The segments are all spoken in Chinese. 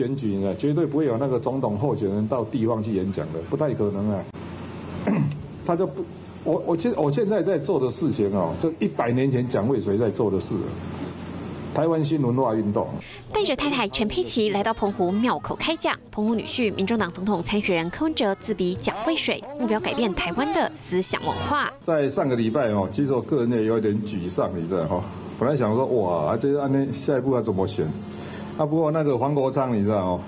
选举啊，绝对不会有那个总统候选人到地方去演讲的，不太可能啊。他就不，我现在在做的事情哦，就100年前蒋渭水在做的事。 台湾新文化运动，带着太太陈佩琪来到澎湖庙口开讲。澎湖女婿、民众党总统参选人柯文哲自比蒋渭水，目标改变台湾的思想文化。在上个礼拜哦，其实我个人也有点沮丧，你知道哈。本来想说哇，这按呢下一步要怎么选？啊，不过那个黄国昌你知道哦，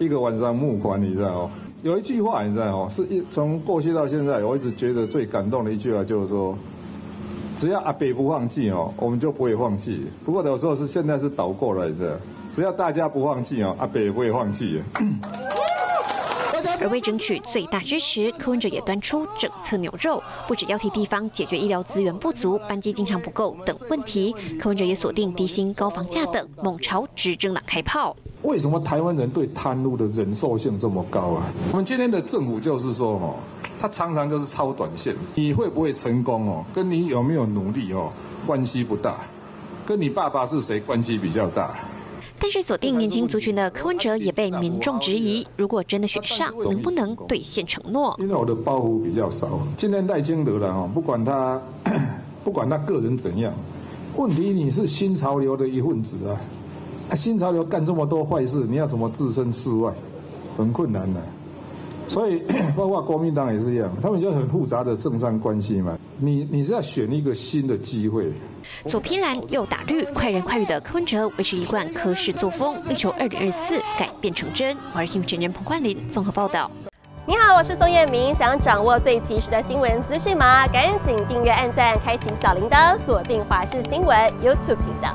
一个晚上募款你知道哦，有一句话你知道哦，是从过去到现在我一直觉得最感动的一句话就是说。 只要阿北不放弃哦，我们就不会放弃。不过有时候是现在是倒过来的，只要大家不放弃哦，阿北也不会放弃。而为争取最大支持，柯文哲也端出政策牛肉，不只要替地方解决医疗资源不足、班机经常不够等问题，柯文哲也锁定低薪、高房价等，猛朝执政党开炮。为什么台湾人对贪污的忍受性这么高啊？我们今天的政府就是说哦。 他常常就是超短线，你会不会成功哦？跟你有没有努力哦，关系不大，跟你爸爸是谁关系比较大。但是锁定年轻族群的柯文哲也被民众质疑，如果真的选上，能不能兑现承诺？因为我的包袱比较少，今天赖清德了哦，不管他个人怎样，问题你是新潮流的一份子啊，新潮流干这么多坏事，你要怎么置身事外，很困难的。 所以，包括国民党也是一样，他们有很复杂的政商关系嘛。你是要选一个新的机会。左偏蓝，右打绿，快人快语的柯文哲维持一贯柯式作风，力求2024改变成真。华视新闻主持人彭冠麟综合报道。你好，我是宋彦明。想掌握最及时的新闻资讯吗？赶紧订阅、按赞、开启小铃铛，锁定华视新闻 YouTube 频道。